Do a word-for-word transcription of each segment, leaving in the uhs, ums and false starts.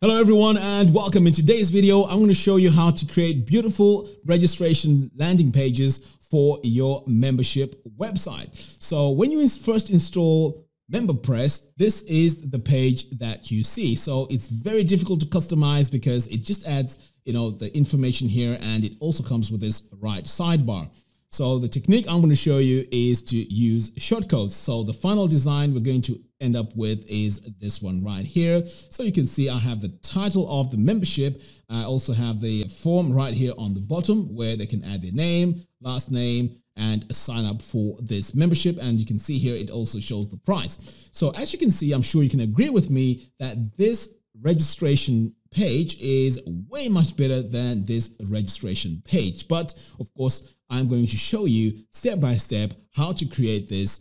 Hello everyone and welcome. In today's video, I'm going to show you how to create beautiful registration landing pages for your membership website. So when you first install MemberPress, this is the page that you see. So it's very difficult to customize because it just adds, you know, the information here, and it also comes with this right sidebar. So the technique I'm going to show you is to use shortcodes. So the final design we're going to end up with is this one right here. So you can see I have the title of the membership. I also have the form right here on the bottom where they can add their name, last name, and sign up for this membership. And you can see here, it also shows the price. So as you can see, I'm sure you can agree with me that this registration page is way much better than this registration page. But of course, I'm going to show you step by step how to create this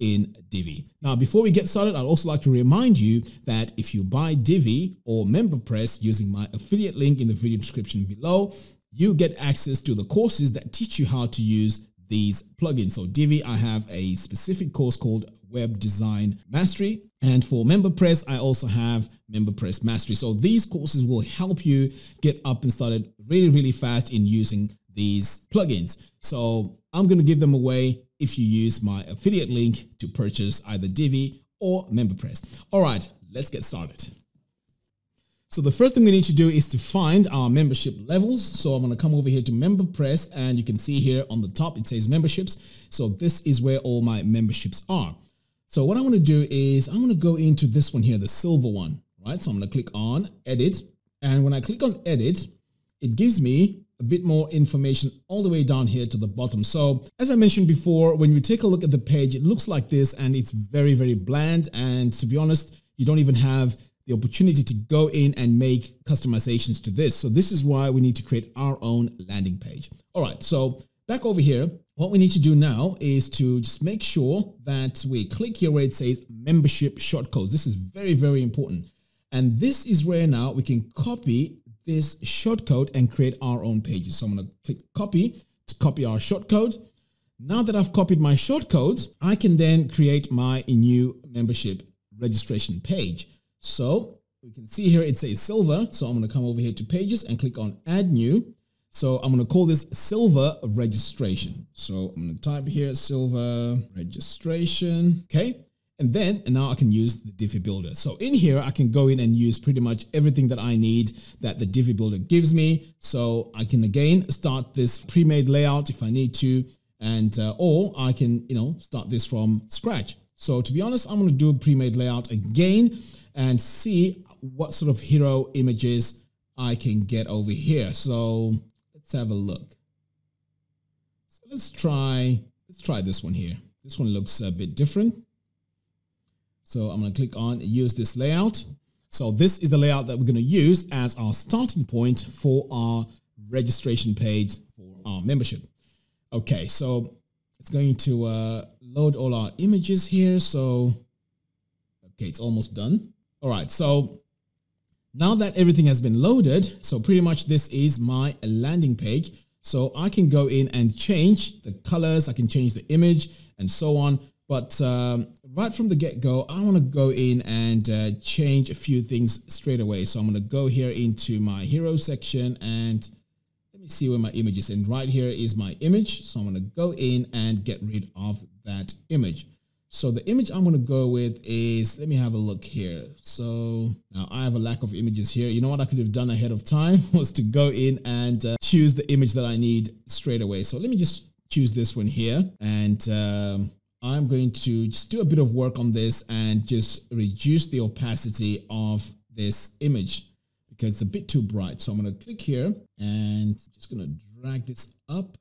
in Divi. Now, before we get started, I'd also like to remind you that if you buy Divi or MemberPress using my affiliate link in the video description below, you get access to the courses that teach you how to use these plugins. So Divi, I have a specific course called Web Design Mastery. And for MemberPress, I also have MemberPress Mastery. So these courses will help you get up and started really, really fast in using these plugins. So I'm going to give them away if you use my affiliate link to purchase either Divi or MemberPress. All right, let's get started. So the first thing we need to do is to find our membership levels. So I'm going to come over here to MemberPress, and you can see here on the top, it says memberships. So this is where all my memberships are. So what I want to do is I'm going to go into this one here, the silver one, right? So I'm going to click on edit. And when I click on edit, it gives me a bit more information all the way down here to the bottom. So as I mentioned before, when you take a look at the page, it looks like this, and it's very, very bland. And to be honest, you don't even have the opportunity to go in and make customizations to this. So this is why we need to create our own landing page. All right, so back over here, what we need to do now is to just make sure that we click here where it says membership shortcodes. This is very, very important. And this is where now we can copy this shortcode and create our own pages. So I'm gonna click copy to copy our shortcode. Now that I've copied my shortcodes, I can then create my new membership registration page. So we can see here, it says silver. So I'm going to come over here to pages and click on add new. So I'm going to call this silver registration. So I'm going to type here silver registration. Okay. And then, and now I can use the Divi Builder. So in here, I can go in and use pretty much everything that I need that the Divi Builder gives me. So I can again, start this pre-made layout if I need to, and, uh, or I can, you know, start this from scratch. So to be honest, I'm going to do a pre-made layout again and see what sort of hero images I can get over here. So let's have a look. So let's try, let's try this one here. This one looks a bit different. So I'm going to click on use this layout. So this is the layout that we're going to use as our starting point for our registration page for our membership. Okay, so it's going to uh, load all our images here. So, okay, it's almost done. All right, so now that everything has been loaded, so pretty much this is my landing page. So I can go in and change the colors, I can change the image and so on. But um, right from the get-go, I want to go in and uh, change a few things straight away. So I'm going to go here into my hero section, and let me see where my image is. And right here is my image. So I'm going to go in and get rid of that image. So the image I'm going to go with is, let me have a look here. So now I have a lack of images here. You know what I could have done ahead of time was to go in and uh, choose the image that I need straight away. So let me just choose this one here. And um, I'm going to just do a bit of work on this and just reduce the opacity of this image, because it's a bit too bright. So I'm going to click here and just going to drag this up,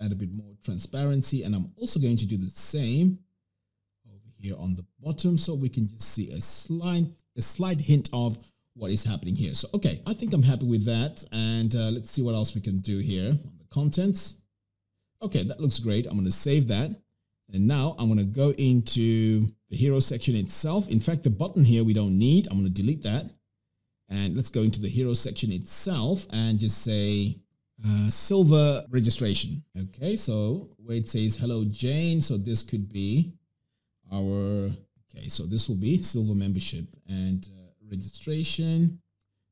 add a bit more transparency. And I'm also going to do the same over here on the bottom, so we can just see a slight, a slight hint of what is happening here. So, okay, I think I'm happy with that. And uh, let's see what else we can do here on the contents. Okay, that looks great. I'm going to save that. And now I'm going to go into the hero section itself. In fact, the button here we don't need. I'm going to delete that. And let's go into the hero section itself and just say uh, silver registration. Okay, so where it says hello Jane, so this could be our, okay, so this will be silver membership and uh, registration.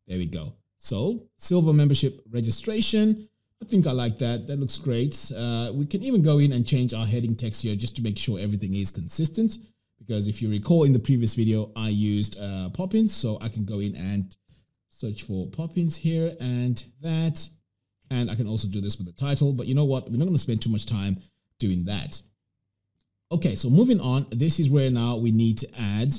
There we go. So silver membership registration. I think I like that. That looks great. Uh, we can even go in and change our heading text here just to make sure everything is consistent. Because if you recall in the previous video, I used uh, Poppins. So I can go in and search for Poppins here and that. And I can also do this with the title. But you know what? We're not going to spend too much time doing that. Okay, so moving on. This is where now we need to add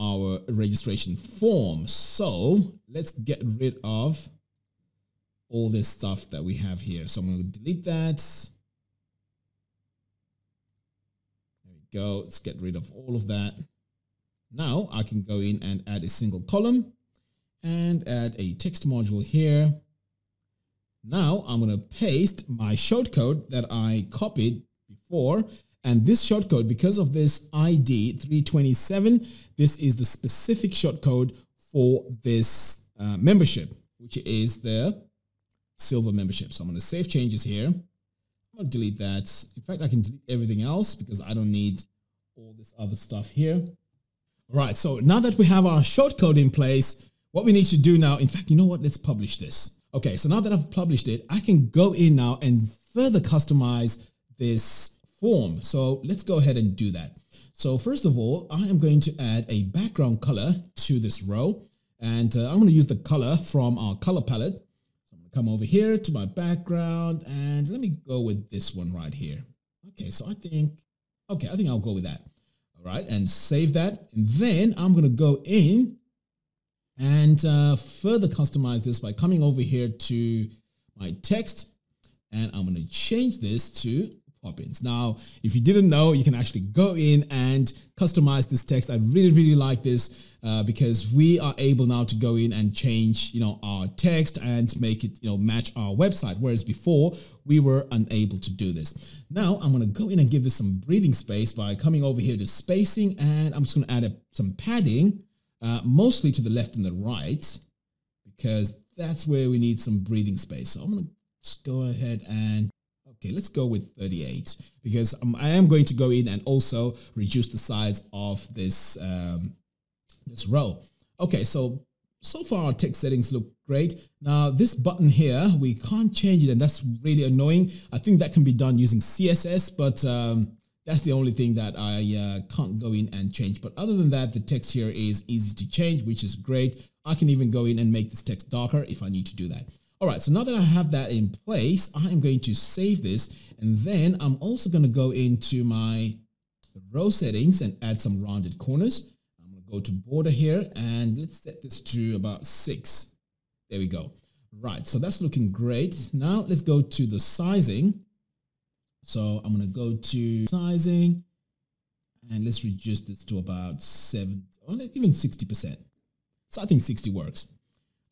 our registration form. So let's get rid of all this stuff that we have here. So I'm going to delete that. There we go. Let's get rid of all of that. Now I can go in and add a single column and add a text module here. Now I'm going to paste my shortcode that I copied before. And this shortcode, because of this I D three twenty-seven, this is the specific shortcode for this uh, membership, which is the silver membership. So I'm going to save changes here. I'm going to delete that. In fact, I can delete everything else because I don't need all this other stuff here. All right. So now that we have our shortcode in place, what we need to do now, in fact, you know what? Let's publish this. Okay. So now that I've published it, I can go in now and further customize this form. So let's go ahead and do that. So first of all, I am going to add a background color to this row, and uh, I'm going to use the color from our color palette. So I'm going to come over here to my background and let me go with this one right here. Okay. So I think, okay, I think I'll go with that. All right. And save that. And then I'm going to go in and uh, further customize this by coming over here to my text, and I'm going to change this to Poppins. Now, if you didn't know, you can actually go in and customize this text. I really, really like this uh, because we are able now to go in and change, you know, our text and make it, you know, match our website. Whereas before we were unable to do this. Now I'm going to go in and give this some breathing space by coming over here to spacing, and I'm just going to add a, some padding, uh, mostly to the left and the right, because that's where we need some breathing space. So I'm going to just go ahead and okay, let's go with thirty-eight because um, I am going to go in and also reduce the size of this um, this row. Okay, so so far our text settings look great. Now this button here, we can't change it, and that's really annoying. I think that can be done using C S S, but um, that's the only thing that I uh, can't go in and change. But other than that, the text here is easy to change, which is great. I can even go in and make this text darker if I need to do that. All right, so now that I have that in place, I am going to save this, and then I'm also going to go into my row settings and add some rounded corners. I'm going to go to border here, and let's set this to about six. There we go. Right, so that's looking great. Now let's go to the sizing. So I'm going to go to sizing, and let's reduce this to about seven, or even sixty percent. So I think sixty works.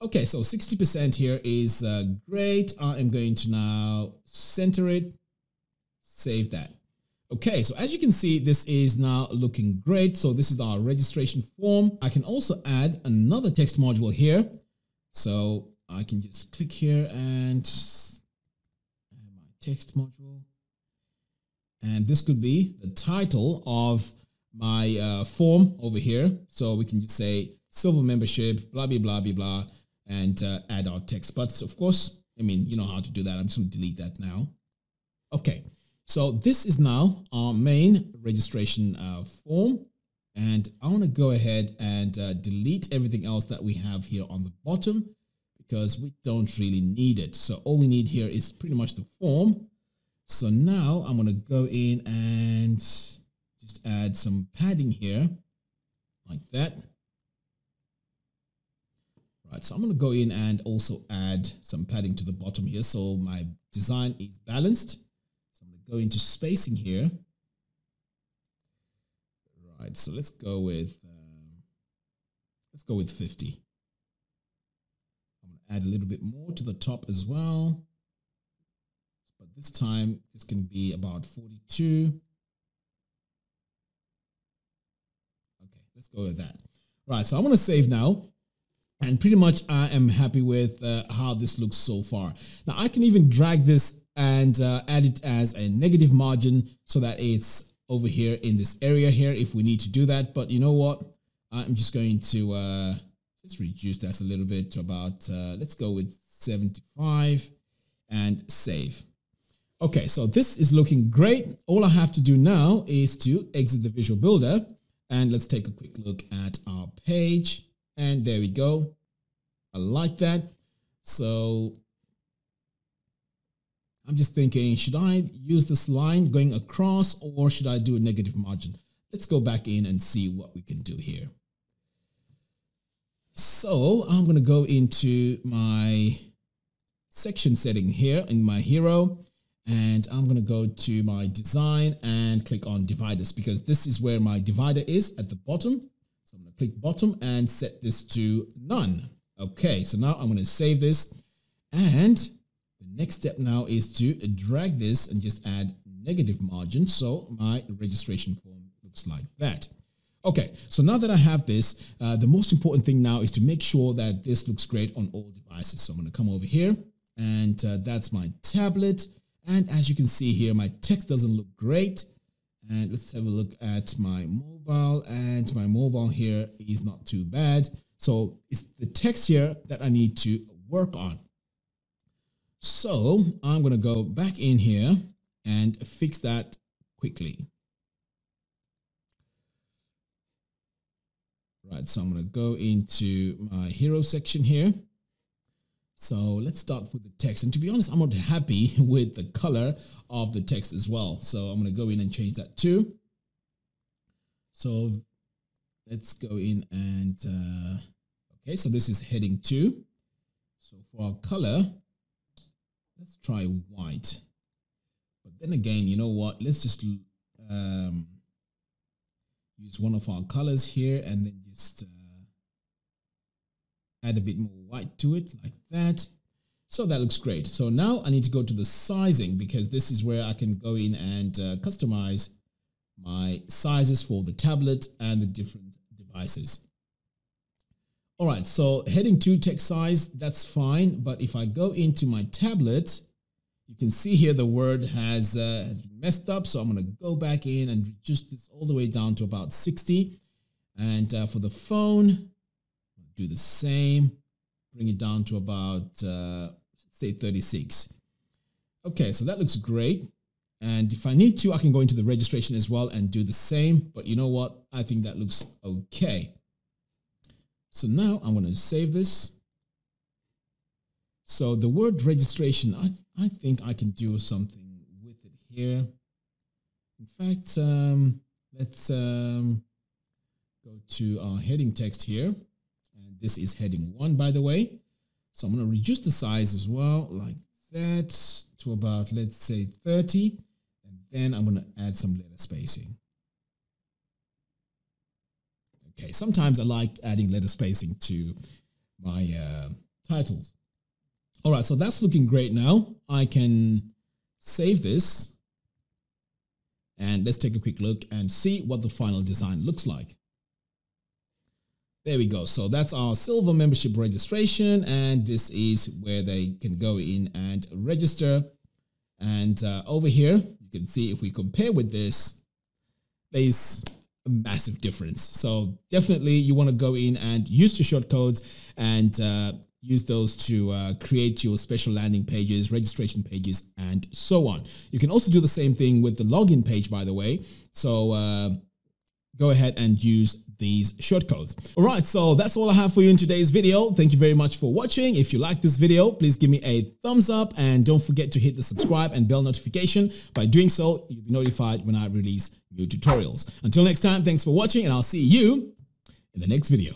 Okay, so sixty percent here is uh, great. I am going to now center it, save that. Okay, so as you can see, this is now looking great. So this is our registration form. I can also add another text module here. So I can just click here and my text module. And this could be the title of my uh, form over here. So we can just say silver membership, blah, blah, blah, blah, blah. And uh, add our text. But of course, I mean, you know how to do that. I'm just going to delete that now. Okay. So this is now our main registration uh, form. And I want to go ahead and uh, delete everything else that we have here on the bottom because we don't really need it. So all we need here is pretty much the form. So now I'm going to go in and just add some padding here like that. Right, so I'm going to go in and also add some padding to the bottom here. So my design is balanced. So I'm going to go into spacing here. Right, so let's go with, um, let's go with fifty. I'm going to add a little bit more to the top as well. But this time, this can be about forty-two. Okay, let's go with that. Right, so I'm going to save now. And pretty much I am happy with uh, how this looks so far. Now I can even drag this and uh, add it as a negative margin so that it's over here in this area here if we need to do that. But you know what? I'm just going to uh, just reduce that a little bit to about, uh, let's go with seventy-five and save. Okay, so this is looking great. All I have to do now is to exit the Visual Builder, and let's take a quick look at our page. And there we go. I like that. So I'm just thinking, should I use this line going across, or should I do a negative margin? Let's go back in and see what we can do here. So I'm going to go into my section setting here in my hero, and I'm going to go to my design and click on dividers, because this is where my divider is at the bottom. So I'm going to click bottom and set this to none. Okay, so now I'm going to save this, and the next step now is to drag this and just add negative margin. So my registration form looks like that. Okay, so now that I have this, uh, the most important thing now is to make sure that this looks great on all devices. So I'm going to come over here, and uh, that's my tablet. And as you can see here, my text doesn't look great. And let's have a look at my mobile, and my mobile here is not too bad. So it's the text here that I need to work on. So I'm going to go back in here and fix that quickly. Right, so I'm going to go into my hero section here. So let's start with the text. And to be honest, I'm not happy with the color of the text as well. So I'm going to go in and change that too. So let's go in and, uh, okay, so this is heading two. So for our color, let's try white. But then again, you know what? Let's just um, use one of our colors here, and then just... Uh, add a bit more white to it like that. So that looks great. So now I need to go to the sizing, because this is where I can go in and uh, customize my sizes for the tablet and the different devices. All right, so heading two text size, that's fine. But if I go into my tablet, you can see here the word has, uh, has been messed up. So I'm going to go back in and reduce this all the way down to about sixty. And uh, for the phone, do the same, bring it down to about, uh, let's say thirty-six. Okay, so that looks great. And if I need to, I can go into the registration as well and do the same. But you know what? I think that looks okay. So now I'm going to save this. So the word registration, I, th I think I can do something with it here. In fact, um, let's um, go to our heading text here. This is heading one, by the way. So I'm going to reduce the size as well, like that, to about, let's say thirty. And then I'm going to add some letter spacing. Okay, sometimes I like adding letter spacing to my uh, titles. All right, so that's looking great now. I can save this. And let's take a quick look and see what the final design looks like. There we go. So that's our silver membership registration, and this is where they can go in and register. And uh, over here, you can see if we compare with this, there's a massive difference. So definitely you want to go in and use your shortcodes and uh, use those to uh, create your special landing pages, registration pages, and so on. You can also do the same thing with the login page, by the way. So uh, go ahead and use these shortcodes. All right, so that's all I have for you in today's video. Thank you very much for watching. If you like this video, please give me a thumbs up, and don't forget to hit the subscribe and bell notification. By doing so, you'll be notified when I release new tutorials. Until next time, thanks for watching, and I'll see you in the next video.